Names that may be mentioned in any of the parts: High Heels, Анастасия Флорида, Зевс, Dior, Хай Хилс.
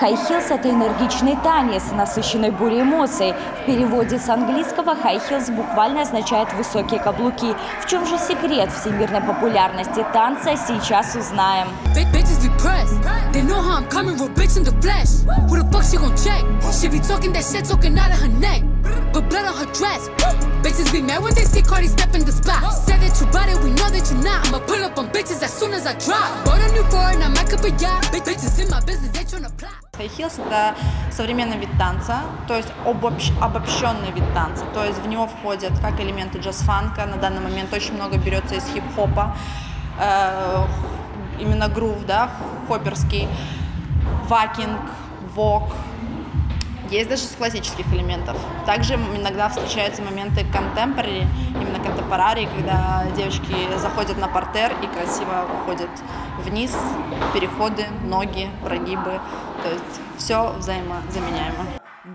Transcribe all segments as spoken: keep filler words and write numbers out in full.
High Heels – это энергичный танец, насыщенный бурей эмоций. В переводе с английского High Heels буквально означает «высокие каблуки». В чем же секрет всемирной популярности танца, сейчас узнаем. Хай Хилс – это современный вид танца, то есть обобщ, обобщенный вид танца. То есть в него входят как элементы джаз-фанка, на данный момент очень много берется из хип-хопа, э, именно грув, да, хопперский, вакинг, вок. Есть даже из классических элементов. Также иногда встречаются моменты контемпорари, именно контемпорари, когда девочки заходят на партер и красиво уходят вниз, переходы, ноги, прогибы. То есть все взаимозаменяемо.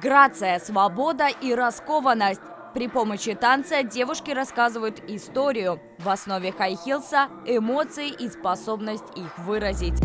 Грация, свобода и раскованность. При помощи танца девушки рассказывают историю. В основе хай-хилса эмоции и способность их выразить.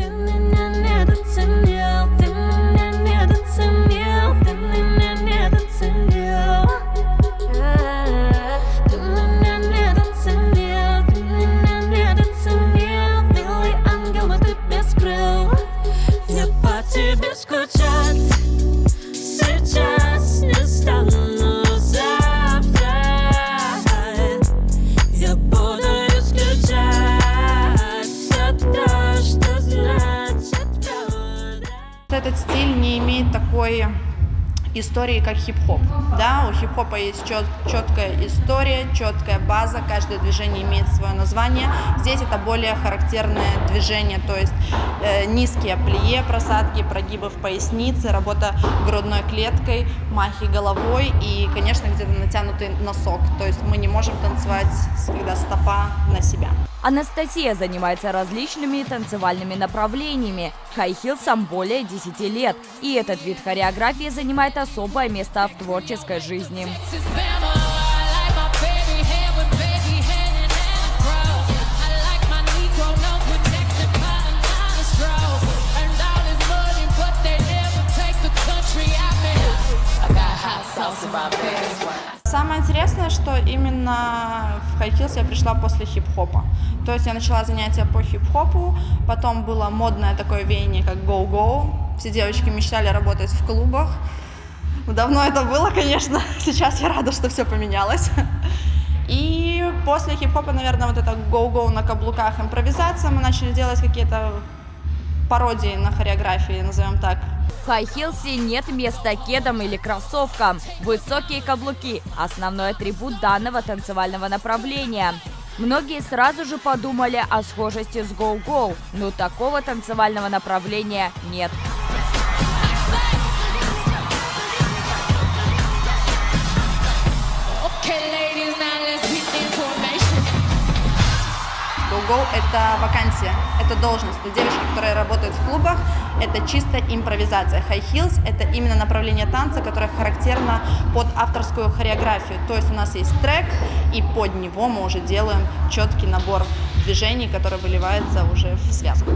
Этот стиль не имеет такой истории, как хип-хоп. Да, у хип-хопа есть чет, четкая история, четкая база, каждое движение имеет свое название. Здесь это более характерное движение, то есть э, низкие плие, просадки, прогибы в пояснице, работа грудной клеткой, махи головой и, конечно, где-то натянутый носок. То есть мы не можем танцевать, когда стопа на себя. Анастасия занимается различными танцевальными направлениями. Хай-хилсам более десяти лет. И этот вид хореографии занимает особое место в творческой жизни. Самое интересное, что именно в Хай Хилс я пришла после хип-хопа. То есть я начала занятия по хип-хопу, потом было модное такое веяние, как go-go. Все девочки мечтали работать в клубах. Давно это было, конечно. Сейчас я рада, что все поменялось. И после хип-хопа, наверное, вот это go-go на каблуках, импровизация, мы начали делать какие-то пародии на хореографии, назовем так. В хай-хилсе нет места кедам или кроссовкам. Высокие каблуки – основной атрибут данного танцевального направления. Многие сразу же подумали о схожести с гоу-гоу, но такого танцевального направления нет. Go-go – это вакансия, это должность. Это девочки, которые работают в клубах, это чисто импровизация. High Heels – это именно направление танца, которое характерно под авторскую хореографию. То есть у нас есть трек, и под него мы уже делаем четкий набор движений, которые выливаются уже в связку.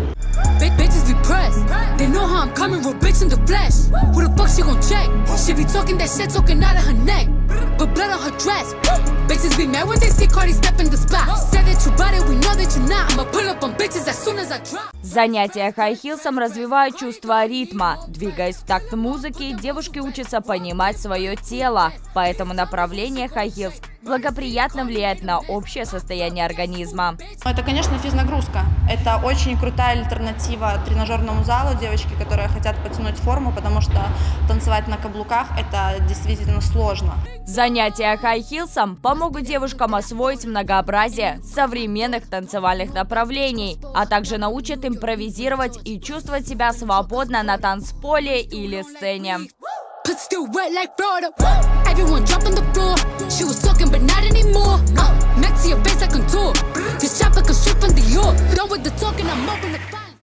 Занятия хай-хилсом развивают чувство ритма. Двигаясь в такт музыки, девушки учатся понимать свое тело. Поэтому направление хай-хилс благоприятно влияет на общее состояние организма. Это, конечно, физнагрузка. Это очень крутая альтернатива тренажерному залу. Девочки, которые хотят потянуть форму, потому что танцевать на каблуках – это действительно сложно. Занятия хай-хилсом помогут девушкам освоить многообразие современных танцевальных направлений, а также научат импровизировать и чувствовать себя свободно на танцполе или сцене. Everyone dropping the floor. She was talking, but not anymore. Uh, next to your face, I contour. This shop like a strip from Dior. Done with the talking, I'm open the.